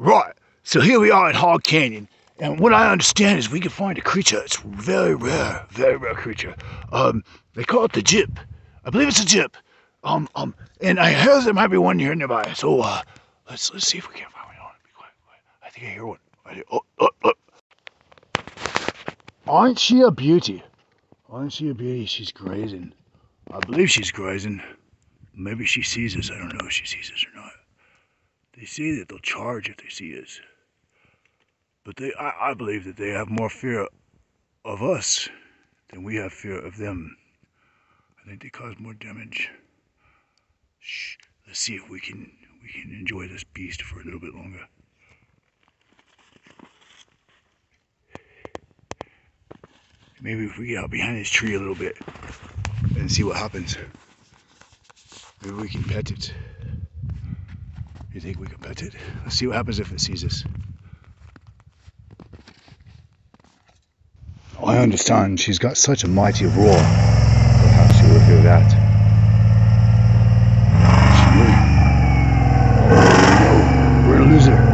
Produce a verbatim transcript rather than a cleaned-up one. Right, so here we are in Hog Canyon, and what I understand is we can find a creature. It's very rare, very rare creature. Um, they call it the gyp. I believe it's a gyp. Um, um, and I hear there might be one here nearby. So uh, let's let's see if we can find one. Be quiet, quiet. I think I hear one. I hear, oh, oh, oh. Aren't she a beauty? Aren't she a beauty? She's grazing. I believe she's grazing. Maybe she sees us. I don't know if she sees us or not. They say that they'll charge if they see us. But they, I, I believe that they have more fear of us than we have fear of them. I think they cause more damage. Shh. Let's see if we can we can enjoy this beast for a little bit longer. Maybe if we get out behind this tree a little bit and see what happens. Maybe we can pet it. You think we can pet it? Let's see what happens if it sees us. I understand she's got such a mighty roar. Perhaps you will hear that. She will. Oh no, we're a loser.